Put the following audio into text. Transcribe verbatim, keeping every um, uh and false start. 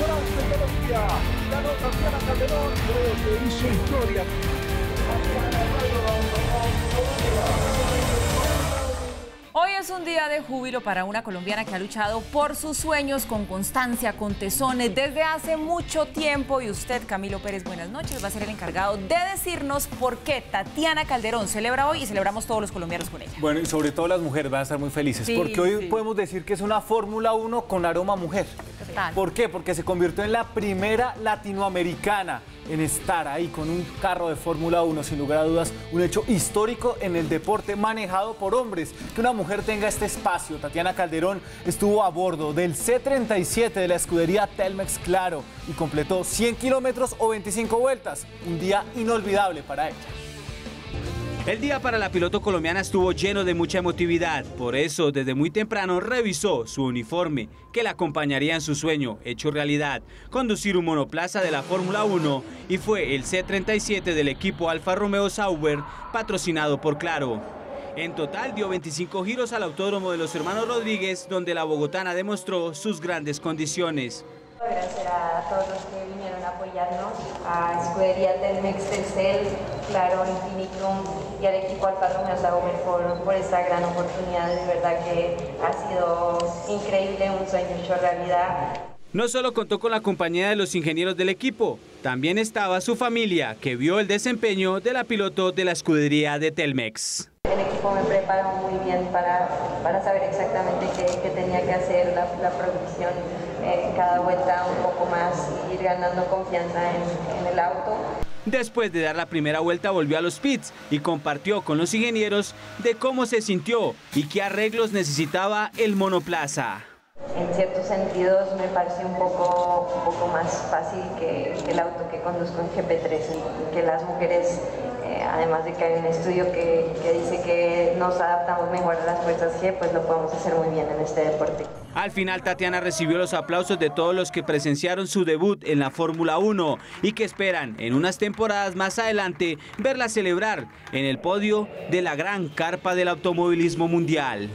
nacional de Colombia. Ganó Tatiana Calderón, creo que hizo historia. Hoy es un día de júbilo para una colombiana que ha luchado por sus sueños con constancia, con tesones, desde hace mucho tiempo. Y usted, Camilo Pérez, buenas noches, va a ser el encargado de decirnos por qué Tatiana Calderón celebra hoy y celebramos todos los colombianos con ella. Bueno, y sobre todo las mujeres van a estar muy felices, sí, porque hoy sí podemos decir que es una Fórmula uno con aroma mujer. Total. ¿Por qué? Porque se convirtió en la primera latinoamericana en estar ahí con un carro de Fórmula uno, sin lugar a dudas, un hecho histórico en el deporte manejado por hombres. Que una mujer tenga este espacio. Tatiana Calderón estuvo a bordo del C treinta y siete de la escudería Telmex Claro y completó cien kilómetros o veinticinco vueltas. Un día inolvidable para ella. El día para la piloto colombiana estuvo lleno de mucha emotividad, por eso desde muy temprano revisó su uniforme que la acompañaría en su sueño hecho realidad, conducir un monoplaza de la Fórmula uno, y fue el C treinta y siete del equipo Alfa Romeo Sauber, patrocinado por Claro. En total dio veinticinco giros al autódromo de los Hermanos Rodríguez, donde la bogotana demostró sus grandes condiciones. Gracias a todos los que vinieron a apoyarnos, a Escudería Telmex, Telcel, Claro, Infinitum y al equipo Alpado Mioza Gómez por, por esta gran oportunidad. De verdad que ha sido increíble, un sueño hecho realidad. No solo contó con la compañía de los ingenieros del equipo, también estaba su familia, que vio el desempeño de la piloto de la escudería de Telmex. El equipo me preparó muy bien para, para saber exactamente qué, qué tenía que hacer la, la producción. Eh, cada vuelta un poco más, ir ganando confianza en, en el auto. Después de dar la primera vuelta volvió a los pits y compartió con los ingenieros de cómo se sintió y qué arreglos necesitaba el monoplaza. En ciertos sentidos me pareció un poco, un poco más fácil que el auto que conduzco en G P tres, y que las mujeres, eh, además de que hay un estudio que, que dice que nos adaptamos mejor a las fuerzas G, pues lo podemos hacer muy bien en este deporte. Al final, Tatiana recibió los aplausos de todos los que presenciaron su debut en la Fórmula uno y que esperan en unas temporadas más adelante verla celebrar en el podio de la gran carpa del automovilismo mundial.